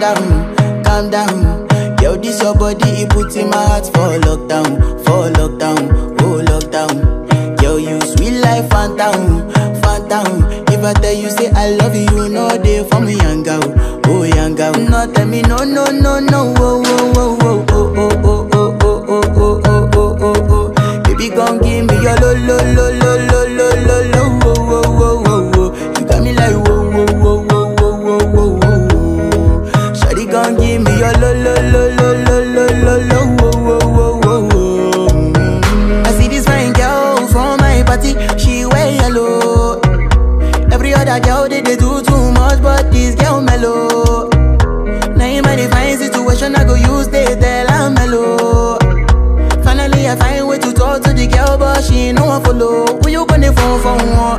calm down, calm down. Yo, this your body, it puts in my heart for lockdown, for lockdown, oh lockdown. Yo, you sweet life, Fanta, Fanta. If I tell you say I love you, no day for me, young girl, oh young girl. No tell me no, no, no, no, oh, oh, oh, oh, oh, oh, oh, oh, oh, oh, oh, oh, oh, oh. Baby, gon' give me your lo, lo, lo, lo, lo, lo, lo, lo, oh, oh, oh, oh. You got me like whoa. I see this fine girl from my party, she wear yellow. Every other girl they do too much, but this girl mellow. Now in my divine situation I go use they tell I'm mellow. Finally I find way to talk to the girl, but she ain't no one follow. Who you gonna phone for one?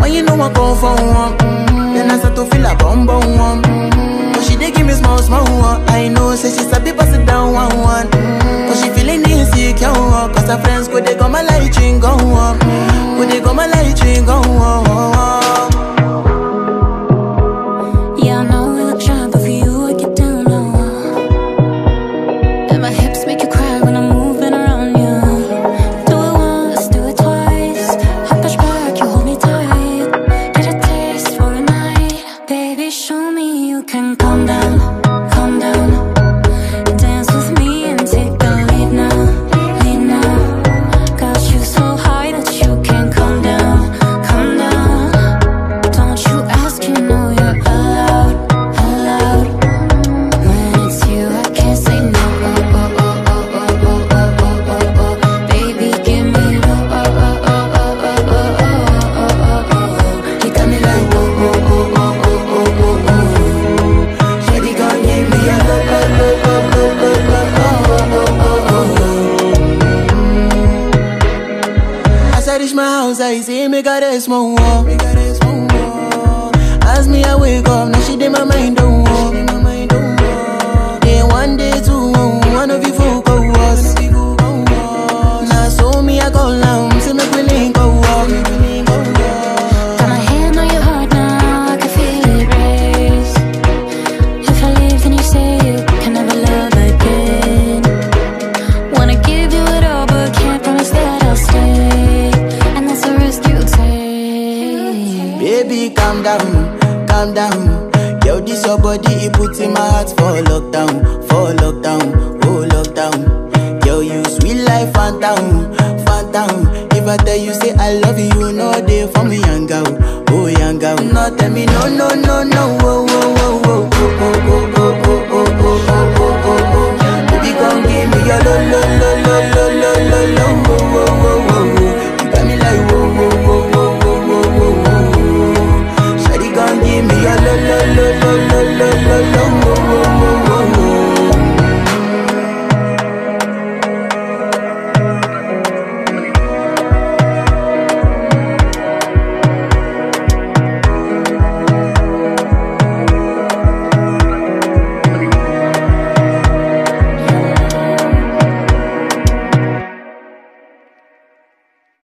When you know I come for one, then I start to feel a bum bum one. But she dey give me small small one. I know say she's a people sit down one one. Cause she feeling insecure, cause her friends go they got my light ring go on, go they got my light ring go on. Yeah, I know I look shy, but for you I get down low. And my hips make you cry when I'm moving around you. Do it once, do it twice. I push back, you hold me tight. Get a taste for a night. Baby, show me you can calm down. I say, make her rest more. As me I wake up, now she dey my mind don't work. Day one, day two, one of you focus. Now so me I call down, say make me link up. Got my hand on your heart now, I can feel it race. If I leave then you say you can never love again. Wanna give you it all, but can't promise that I'll stay. Baby, calm down, calm down. Yo, this your body, it puts in my heart for lockdown, oh lockdown. Yo, you sweet life, Fanta, Fanta. If I tell you say I love you, no day for me, young girl, oh young girl. No, tell me no, no, no, no.